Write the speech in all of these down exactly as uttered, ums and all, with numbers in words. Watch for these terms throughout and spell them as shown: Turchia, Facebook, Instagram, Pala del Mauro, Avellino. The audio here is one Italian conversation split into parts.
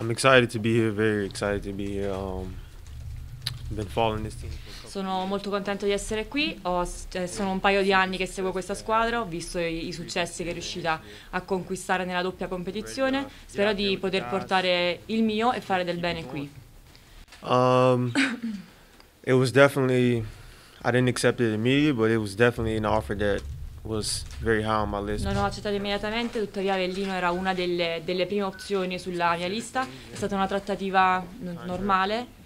I'm excited to be here, very excited to be here. Um, been following this team. Sono molto contento di essere qui, ho, eh, sono un paio di anni che seguo questa squadra, ho visto i, i successi che è riuscita a conquistare nella doppia competizione, spero di poter portare il mio e fare del bene qui. Um, it was definitely, I didn't accept it immediately, but it was definitely an offer that was very high on my list. Non ho accettato immediatamente, tuttavia Avellino era una delle, delle prime opzioni sulla mia lista, è stata una trattativa normale,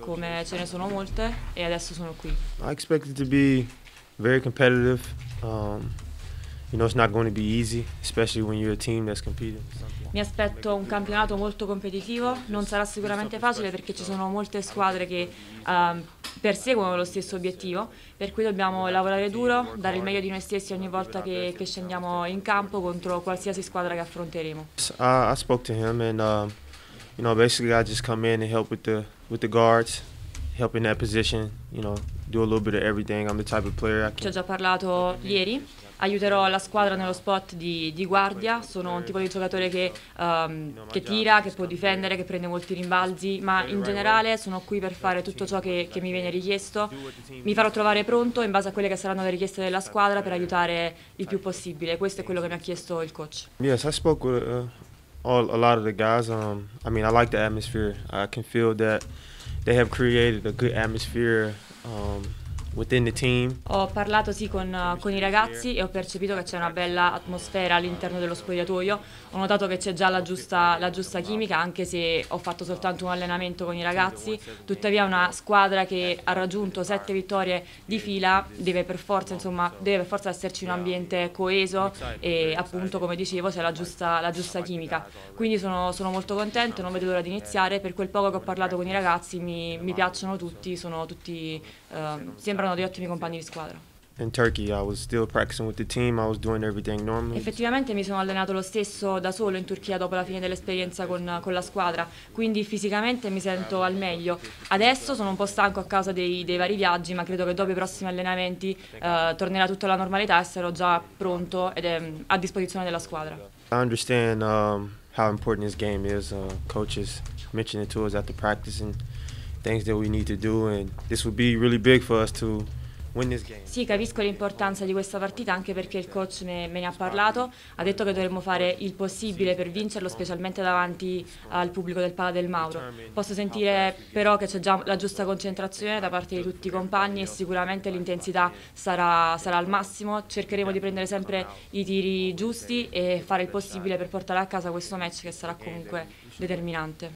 come ce ne sono molte, e adesso sono qui. I expected to be very competitive. Um, you know, it's not going to be easy, especially when you're a team that's competing. Mi aspetto un campionato molto competitivo, non sarà sicuramente facile perché ci sono molte squadre che um, perseguono lo stesso obiettivo, per cui dobbiamo lavorare duro, dare il meglio di noi stessi ogni volta che, che scendiamo in campo contro qualsiasi squadra che affronteremo. I, I spoke to him and um, you know, basically I just come in and help with the with the guards, help in that position, you know, do a little bit of everything. I'm the type of player I can... Ci ho già parlato ieri, aiuterò la squadra nello spot di, di guardia, sono un tipo di giocatore che, um, che tira, che può difendere, che prende molti rimbalzi, ma in generale sono qui per fare tutto ciò che, che mi viene richiesto. Mi farò trovare pronto in base a quelle che saranno le richieste della squadra per aiutare il più possibile, questo è quello che mi ha chiesto il coach. Yes, I spoke with, uh, All, a lot of the guys. Um, I mean, I like the atmosphere. I can feel that they have created a good atmosphere um, within the team. Ho parlato sì con, con i ragazzi e ho percepito che c'è una bella atmosfera all'interno dello spogliatoio. Ho notato che c'è già la giusta, la giusta chimica, anche se ho fatto soltanto un allenamento con i ragazzi. Tuttavia, una squadra che ha raggiunto sette vittorie di fila deve per forza, insomma, deve per forza esserci un ambiente coeso e, appunto, come dicevo, c'è la giusta, la giusta chimica. Quindi sono, sono molto contento, non vedo l'ora di iniziare. Per quel poco che ho parlato con i ragazzi mi, mi piacciono tutti, sono tutti eh, sembrano di ottimi compagni di squadra. In Turkey I was still practicing with the team. I was doing everything normally. Effettivamente mi sono allenato lo stesso da solo in Turchia dopo la fine dell'esperienza con, con la squadra, quindi fisicamente mi sento al meglio. Adesso sono un po' stanco a causa dei, dei vari viaggi, ma credo che dopo i prossimi allenamenti eh, tornerà tutta la normalità e sarò già pronto ed è a disposizione della squadra. I understand um, how important this game is. Uh, coaches mentioned it to us after practice and things that we need to do, and this would be really big for us to win this game. Sì, capisco l'importanza di questa partita anche perché il coach me, me ne ha parlato, ha detto che dovremmo fare il possibile per vincerlo, specialmente davanti al pubblico del Pala del Mauro. Posso sentire però che c'è già la giusta concentrazione da parte di tutti i compagni e sicuramente l'intensità sarà, sarà al massimo, cercheremo di prendere sempre i tiri giusti e fare il possibile per portare a casa questo match che sarà comunque determinante.